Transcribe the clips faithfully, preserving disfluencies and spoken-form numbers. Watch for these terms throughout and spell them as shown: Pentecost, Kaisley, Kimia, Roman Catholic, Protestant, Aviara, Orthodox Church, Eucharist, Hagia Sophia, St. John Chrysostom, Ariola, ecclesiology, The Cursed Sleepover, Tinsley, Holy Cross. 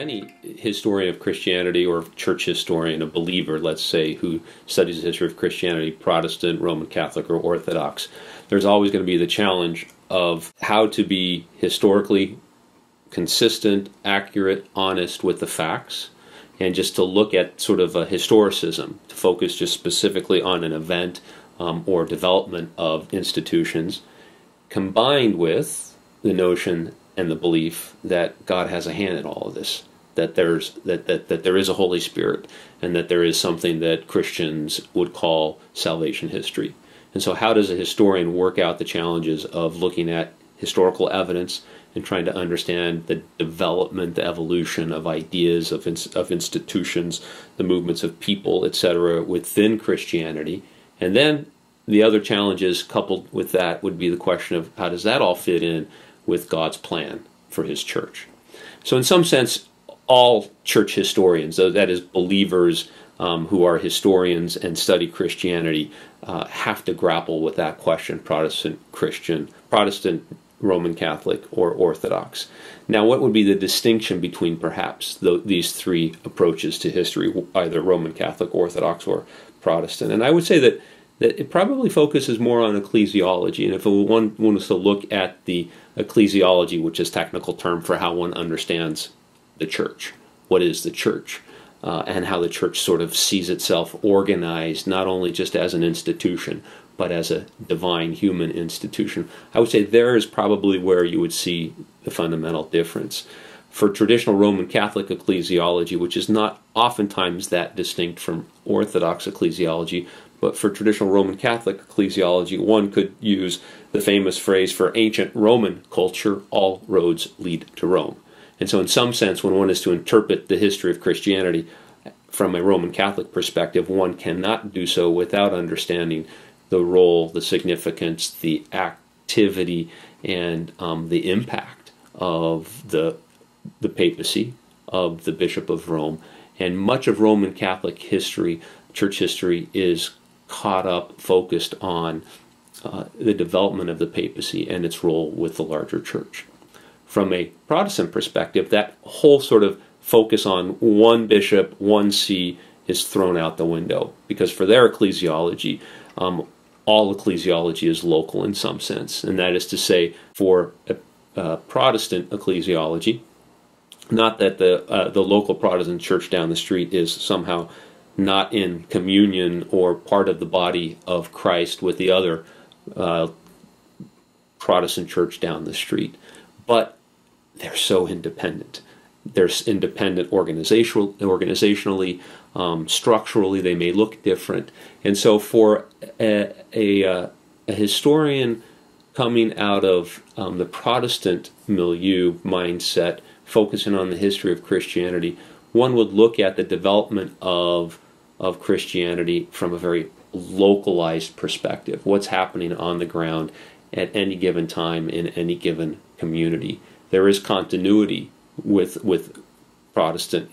any historian of Christianity or church historian, a believer, let's say, who studies the history of Christianity, Protestant, Roman Catholic, or Orthodox, there's always going to be the challenge of how to be historically consistent, accurate, honest with the facts, and just to look at sort of a historicism, to focus just specifically on an event um, or development of institutions, combined with the notion and the belief that God has a hand in all of this, that there's that, that that there is a Holy Spirit, and that there is something that Christians would call salvation history. And so how does a historian work out the challenges of looking at historical evidence and trying to understand the development, the evolution of ideas, of, ins of institutions, the movements of people, et cetera within Christianity? And then the other challenges coupled with that would be the question of how does that all fit in with God's plan for his church? So in some sense, all church historians, that is believers um, who are historians and study Christianity, uh, have to grapple with that question, Protestant, Christian, Protestant, Roman Catholic, or Orthodox. Now, what would be the distinction between perhaps the, these three approaches to history, either Roman Catholic, Orthodox, or Protestant? And I would say that, that it probably focuses more on ecclesiology. And if one wants to look at the ecclesiology, which is a technical term for how one understands the church, what is the church, uh, and how the church sort of sees itself organized, not only just as an institution, but as a divine human institution, I would say there is probably where you would see the fundamental difference. For traditional Roman Catholic ecclesiology, which is not oftentimes that distinct from Orthodox ecclesiology, but for traditional Roman Catholic ecclesiology, one could use the famous phrase, for ancient Roman culture, all roads lead to Rome. And so in some sense, when one is to interpret the history of Christianity from a Roman Catholic perspective, one cannot do so without understanding the role, the significance, the activity, and um, the impact of the, the papacy, of the Bishop of Rome. And much of Roman Catholic history, church history, is caught up, focused on uh, the development of the papacy and its role with the larger church. From a Protestant perspective, that whole sort of focus on one bishop, one see, is thrown out the window, because for their ecclesiology, Um, all ecclesiology is local in some sense. And that is to say, for a, a Protestant ecclesiology, not that the, uh, the local Protestant church down the street is somehow not in communion or part of the body of Christ with the other uh, Protestant church down the street, but they're so independent. They're independent organizational, organizationally, um, structurally, they may look different. And so for a, a, a historian coming out of um, the Protestant milieu mindset, focusing on the history of Christianity, one would look at the development of, of Christianity from a very localized perspective. What's happening on the ground at any given time in any given community? There is continuity with with Protestant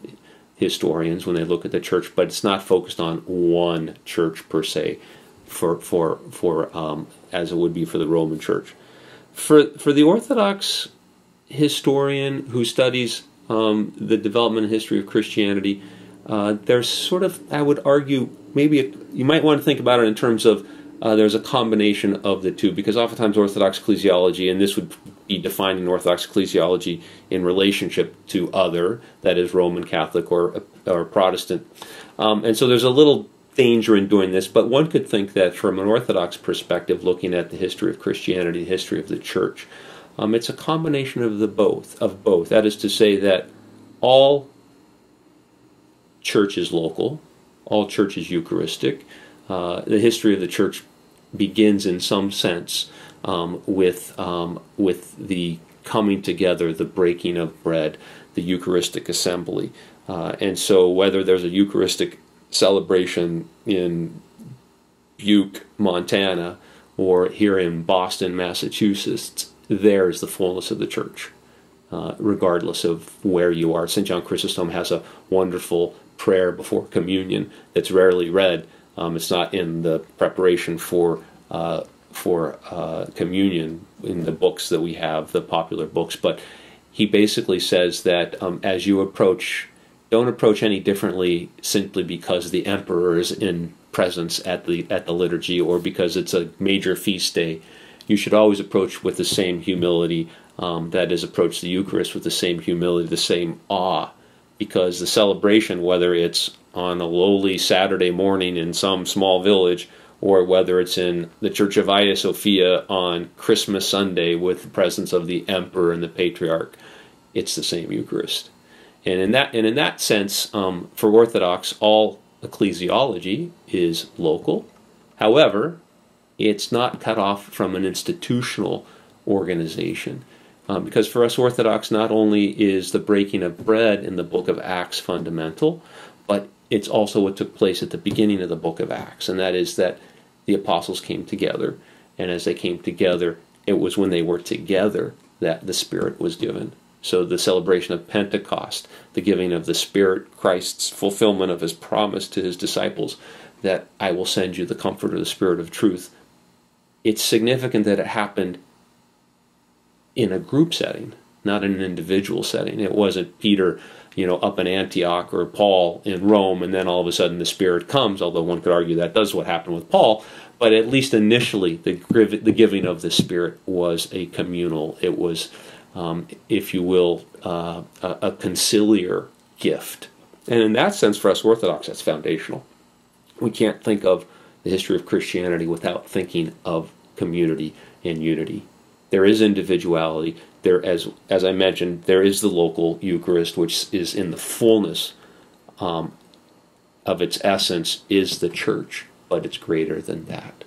historians when they look at the church, but it's not focused on one church per se, for for for um, as it would be for the Roman Church. For for the Orthodox historian who studies um, the development and history of Christianity, uh, there's sort of, I would argue, maybe a, you might want to think about it in terms of uh, there's a combination of the two, because oftentimes Orthodox ecclesiology, and this would be defined in Orthodox ecclesiology in relationship to other, that is Roman Catholic or, or Protestant. Um, and so there's a little danger in doing this, but one could think that from an Orthodox perspective, looking at the history of Christianity, the history of the church, um, it's a combination of the both, of both. That is to say that all church is local, all church is Eucharistic. Uh, the history of the church begins in some sense Um, with um, with the coming together, the breaking of bread, the Eucharistic assembly, uh, and so whether there's a Eucharistic celebration in Butte, Montana, or here in Boston, Massachusetts, there is the fullness of the church, uh, regardless of where you are. Saint John Chrysostom has a wonderful prayer before communion that's rarely read. Um, it's not in the preparation for Uh, for uh, communion in the books that we have, the popular books, but he basically says that um, as you approach, don't approach any differently simply because the emperor is in presence at the at the liturgy or because it's a major feast day. You should always approach with the same humility, um, that is, approach the Eucharist with the same humility, the same awe, because the celebration, whether it's on a lowly Saturday morning in some small village or whether it's in the Church of Hagia Sophia on Christmas Sunday with the presence of the Emperor and the Patriarch, it's the same Eucharist. And in that, and in that sense, um, for Orthodox, all ecclesiology is local. However, it's not cut off from an institutional organization. Um, because for us Orthodox, not only is the breaking of bread in the book of Acts fundamental, but it's also what took place at the beginning of the book of Acts, and that is that the apostles came together. And as they came together, it was when they were together that the Spirit was given. So the celebration of Pentecost, the giving of the Spirit, Christ's fulfillment of his promise to his disciples, that I will send you the Comforter, the Spirit of truth, it's significant that it happened in a group setting, not in an individual setting. It wasn't Peter, you know, up in Antioch or Paul in Rome, and then all of a sudden the Spirit comes, although one could argue that does what happened with Paul, but at least initially the, the giving of the Spirit was a communal, it was, um, if you will, uh, a, a conciliar gift. And in that sense, for us Orthodox, that's foundational. We can't think of the history of Christianity without thinking of community and unity. There is individuality. There, as as I mentioned, there is the local Eucharist, which is in the fullness um, of its essence, is the church, but it's greater than that.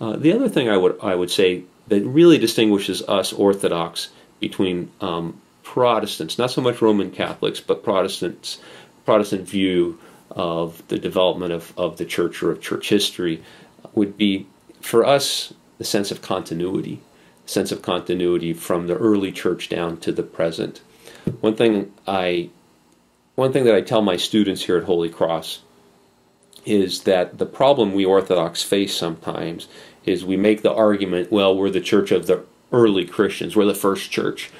Uh, the other thing I would I would say that really distinguishes us Orthodox between um, Protestants, not so much Roman Catholics, but Protestants, Protestant view of the development of of the church or of church history, would be for us the sense of continuity. sense of continuity from the early church down to the present. One thing I, one thing that I tell my students here at Holy Cross is that the problem we Orthodox face sometimes is we make the argument, well, we're the church of the early Christians, we're the first church,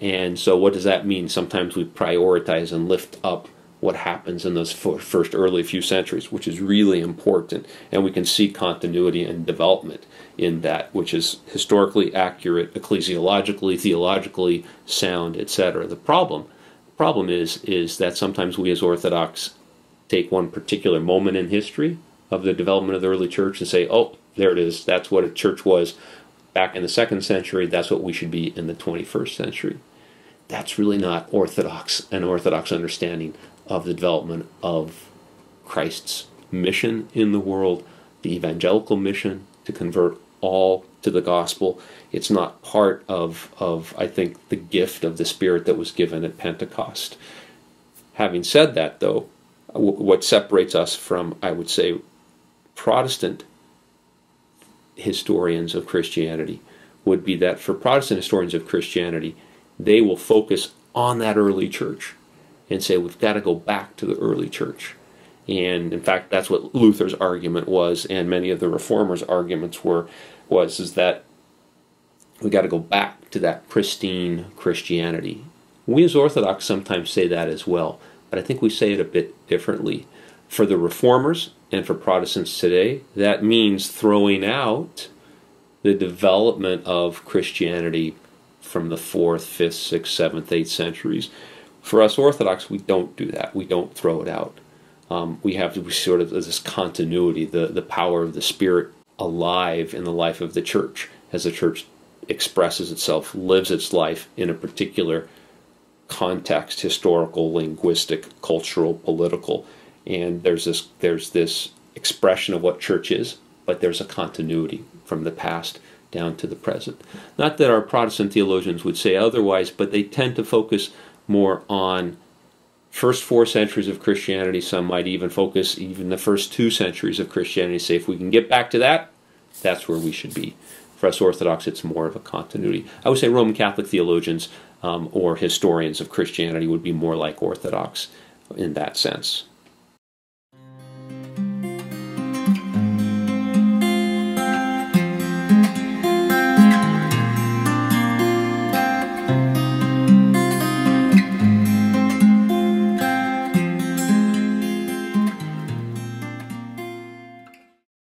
and so what does that mean? Sometimes we prioritize and lift up what happens in those first early few centuries, which is really important, and we can see continuity and development in that, which is historically accurate, ecclesiologically, theologically sound, et cetera. The problem, the problem is, is that sometimes we as Orthodox take one particular moment in history of the development of the early church and say, oh, there it is, that's what a church was back in the second century, that's what we should be in the twenty-first century. That's really not Orthodox, an Orthodox understanding of the development of Christ's mission in the world, the evangelical mission to convert all to the gospel. It's not part of, of, I think, the gift of the Spirit that was given at Pentecost. Having said that, though, what separates us from, I would say, Protestant historians of Christianity would be that for Protestant historians of Christianity, they will focus on that early church and say, we've got to go back to the early church. And in fact, that's what Luther's argument was, and many of the reformers' arguments were, was is that we've got to go back to that pristine Christianity. We as Orthodox sometimes say that as well, but I think we say it a bit differently. For the reformers and for Protestants today, that means throwing out the development of Christianity from the fourth, fifth, sixth, seventh, eighth centuries. For us Orthodox, we don't do that. We don't throw it out. Um, we have we sort of this continuity, the, the power of the Spirit alive in the life of the church as the church expresses itself, lives its life in a particular context, historical, linguistic, cultural, political. And there's this, there's this expression of what church is, but there's a continuity from the past down to the present. Not that our Protestant theologians would say otherwise, but they tend to focus more on first four centuries of Christianity. Some might even focus even the first two centuries of Christianity, say if we can get back to that, that's where we should be. For us Orthodox, it's more of a continuity. I would say Roman Catholic theologians um, or historians of Christianity would be more like Orthodox in that sense.